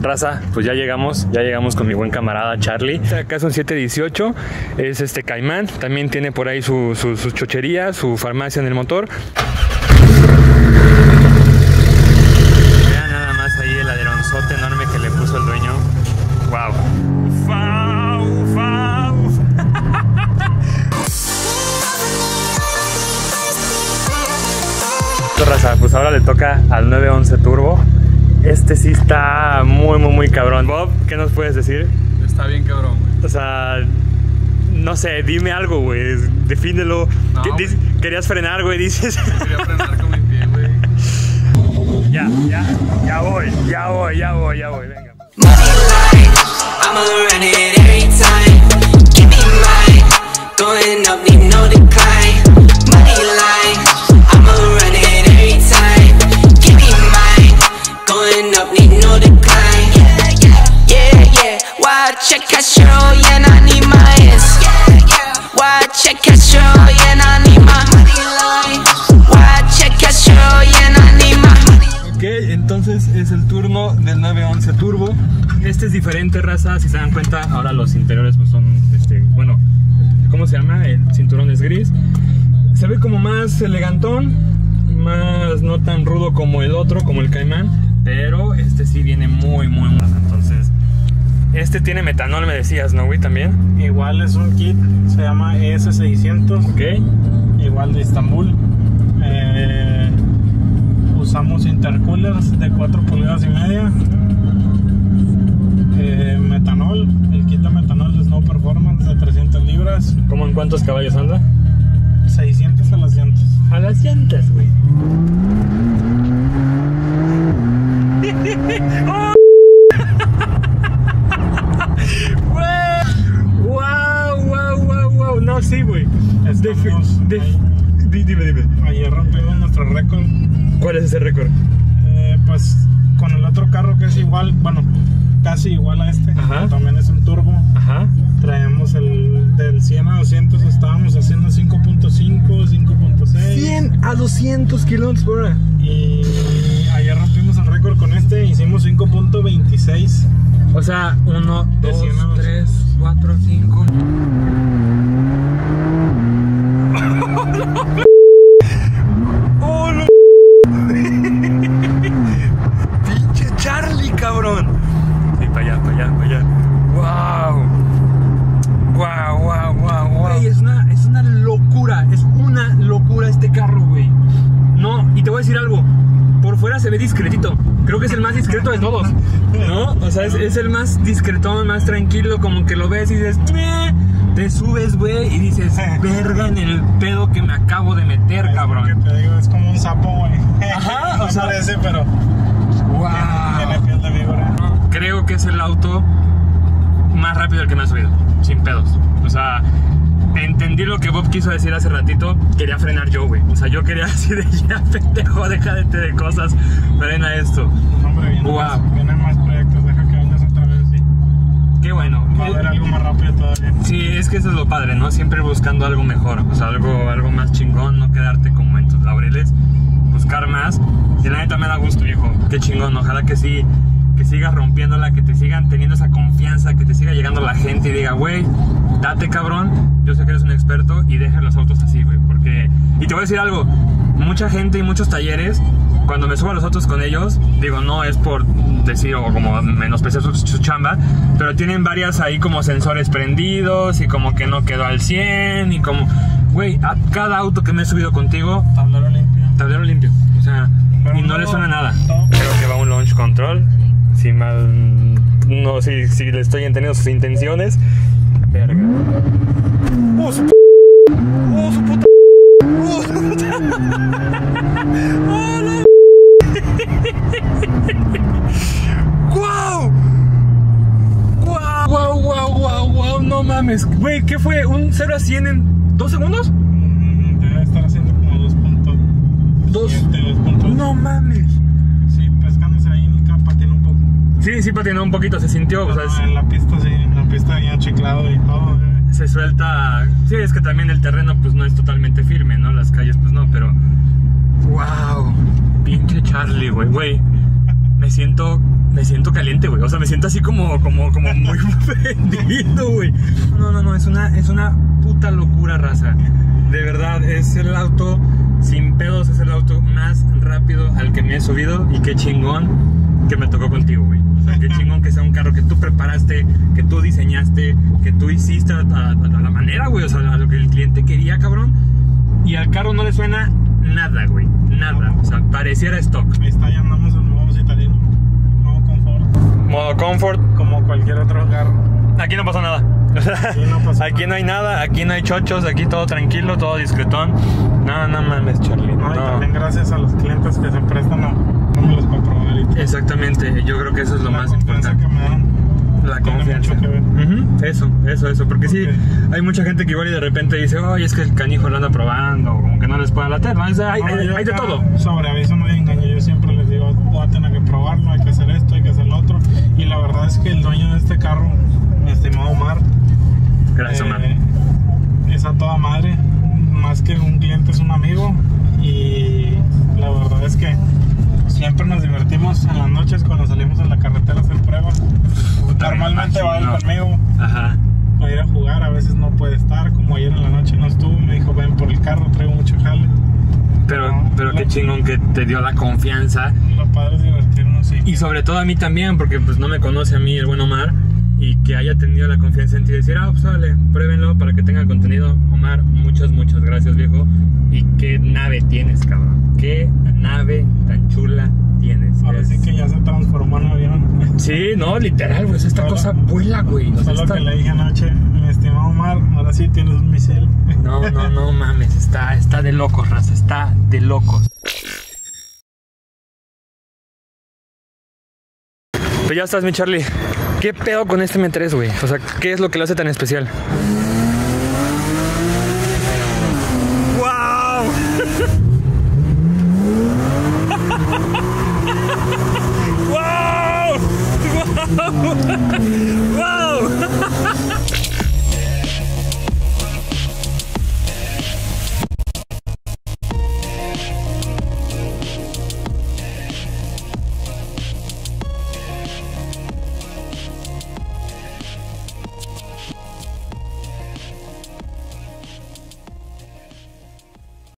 Raza, pues ya llegamos con mi buen camarada Charlie. Acá es un 718, es este Caimán, también tiene por ahí su chochería, su farmacia en el motor. Mira nada más ahí el aleronzote enorme que le puso el dueño. Wow. Raza, pues ahora le toca al 911 Turbo. Este sí está muy cabrón. Bob, ¿qué nos puedes decir? Está bien cabrón, güey. O sea, no sé, dime algo, güey. Defínelo. No, querías frenar, güey, dices. Quería frenar con mi pie, güey. Ya voy, venga. Ok, entonces es el turno del 911 Turbo. Este es diferente, raza, si se dan cuenta. Ahora los interiores pues son, bueno, ¿cómo se llama? El cinturón es gris. Se ve como más elegantón, más no tan rudo como el otro, como el Caimán. Pero este sí viene muy más. Entonces, este tiene metanol, me decías, ¿no, güey? También. Igual es un kit, se llama ES600. Ok. Igual de Estambul. Usamos intercoolers de 4,5 pulgadas. Metanol, el kit de metanol de Snow Performance de 300 libras. ¿Cómo en cuántos caballos anda? 600 a las llantas. A las llantas, güey. ¡Oh! ¡Wow! No, sí, güey. Dime. Ayer rompimos nuestro récord. ¿Cuál es ese récord? Pues con el otro carro que es igual, bueno, casi igual a este. Ajá. También es un turbo. Ajá. Traemos el del 100 a 200, estábamos haciendo 5.5, 5.6. 100 a 200 kilómetros por hora. Y ayer rompimos el récord con este, hicimos 5.26. O sea, 1, 2, 3, 4, 5. ¡Oh, no! ¡Pinche Charlie, cabrón! Sí, para allá. ¡Wow! Güey, es una locura este carro, güey. No, y te voy a decir algo. Por fuera se ve discretito. Creo que es el más discreto de todos, ¿no? O sea, es el más discretón, más tranquilo. Como que lo ves y dices... ¡Meh! Te subes, güey, y dices, verga en el pedo que me acabo de meter, es cabrón. Lo que te digo, es como un sapo, güey. Ajá, no, o sea, parece, pero... Wow. Tiene piel de víbora. Creo que es el auto más rápido al que me ha subido, sin pedos. O sea, entendí lo que Bob quiso decir hace ratito. Quería frenar yo, güey. O sea, yo quería así de ya, pendejo, déjate de cosas, frena esto. Hombre, vienen más proyectos, deja que vengas otra vez, sí. Qué bueno. Va a haber algo más rápido todavía. Sí, es que eso es lo padre, ¿no? Siempre buscando algo mejor, o sea, algo más chingón, no quedarte como en tus laureles, buscar más. Y la neta me da gusto, viejo. Qué chingón, ojalá que sí, que sigas rompiéndola, que te sigan teniendo esa confianza, que te siga llegando la gente y diga, güey, date, cabrón, yo sé que eres un experto y deja los autos así, güey, porque... Y te voy a decir algo, mucha gente y muchos talleres, cuando me subo a los autos con ellos, digo, no es por decir o como menospreciar su chamba, pero tienen varias ahí como sensores prendidos y como que no quedó al 100 y como, güey, a cada auto que me he subido contigo, tablero limpio, o sea, pero y no le suena nada. No. Creo que va un launch control, si mal, no sé si le estoy entendiendo sus intenciones. Verga. ¡Oh, su puta! ¡Wow! No mames, güey, ¿qué fue? ¿Un 0 a 100 en 2 segundos? Debe estar haciendo como 2.2. No mames. Sí, pescándose ahí en el campo, patinó un poco. Sí, patinó un poquito, se sintió. Pero, o sea, en la pista sí, en la pista había chiclado y todo. Se suelta. Sí, es que también el terreno pues no es totalmente firme, ¿no? Las calles pues no, pero... ¡Wow! Pinche Charlie, güey. Me siento me siento caliente, güey. O sea, me siento así como muy vendido, güey. No, es una puta locura, raza. De verdad, es el auto, sin pedos, es el auto más rápido al que me he subido. Y qué chingón que me tocó contigo, güey. O sea, qué chingón que sea un carro que tú preparaste, que tú diseñaste, que tú hiciste a la manera, güey. O sea, a lo que el cliente quería, cabrón. Y al carro no le suena nada, güey. Nada. O sea, pareciera stock. Está llamamos al nuevo citadino. Modo confort. Modo confort. Como cualquier otro carro. Aquí no pasó nada. O sea, aquí no hay nada, aquí no hay chochos, aquí todo tranquilo, todo discretón. No mames, Charlie. No, y también gracias a los clientes que se prestan a los comprobar. Exactamente, yo creo que eso es lo más importante. La confianza. Eso. Porque sí, hay mucha gente que igual y de repente dice, oye, es que el canijo lo anda probando, o como que no les puede latir, ¿no? O sea, hay de todo. Sobre aviso no hay engaño, yo siempre les digo, voy a tener que probarlo, hay que hacer esto, hay que hacer lo otro. Y la verdad es que el dueño de este carro, mi estimado Omar, gracias, Omar, es a toda madre. Más que un cliente es un amigo. Y la verdad es que siempre nos divertimos en las noches cuando salimos a la carretera a hacer pruebas. Normalmente va él conmigo. Ajá. Para ir a jugar, a veces no puede estar. Como ayer en la noche no estuvo, me dijo, ven por el carro, traigo mucho jale. Pero qué chingón que te dio la confianza. Lo padre es divertirnos, sí. Y sobre todo a mí también, porque pues no me conoce a mí el buen Omar. Y que haya tenido la confianza en ti y decir, pues vale, pruébenlo para que tenga contenido. Omar, muchas gracias, viejo. Y qué nave tienes, cabrón. Qué nave tan chula tienes. Ahora sí que ya se transformó en avión. Sí, no, literal, güey. Esta cosa vuela, güey. Eso es lo que le dije anoche, mi estimado Omar. Ahora sí tienes un misil. No mames. Está de locos, raza. Está de locos. Pues ya estás, mi Charlie. ¿Qué pedo con este M3, güey? O sea, ¿qué es lo que lo hace tan especial?